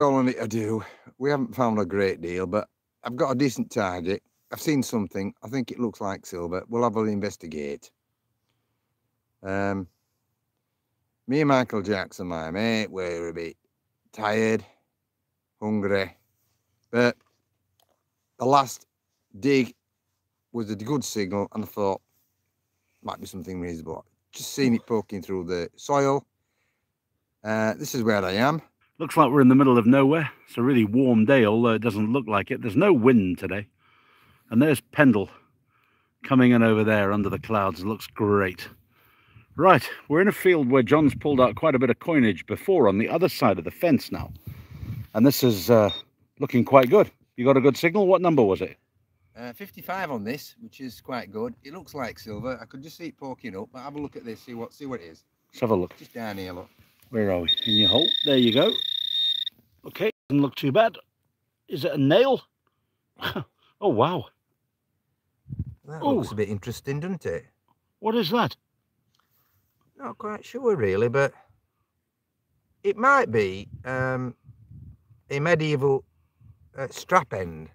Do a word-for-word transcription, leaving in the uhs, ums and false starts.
All I need to do, we haven't found a great deal, but I've got a decent target. I've seen something. I think it looks like silver. We'll have a investigate. Um, me and Michael Jackson, my mate, we're a bit tired, hungry. But the last dig was a good signal, and I thought, might be something reasonable. Just seen it poking through the soil. Uh, this is where I am. Looks like we're in the middle of nowhere. It's a really warm day, although it doesn't look like it. There's no wind today. And there's Pendle coming in over there under the clouds. It looks great. Right, we're in a field where John's pulled out quite a bit of coinage before on the other side of the fence now. And this is uh, looking quite good. You got a good signal? What number was it? Uh, fifty-five on this, which is quite good. It looks like silver. I could just see it poking up, but have a look at this, see what, see what it is. Let's have a look. Just down here, look. Where are we? In your hole. There you go. Okay, doesn't look too bad. Is it a nail? Oh, wow. That oh. looks a bit interesting, doesn't it? What is that? Not quite sure, really, but it might be um, a medieval uh, strap end.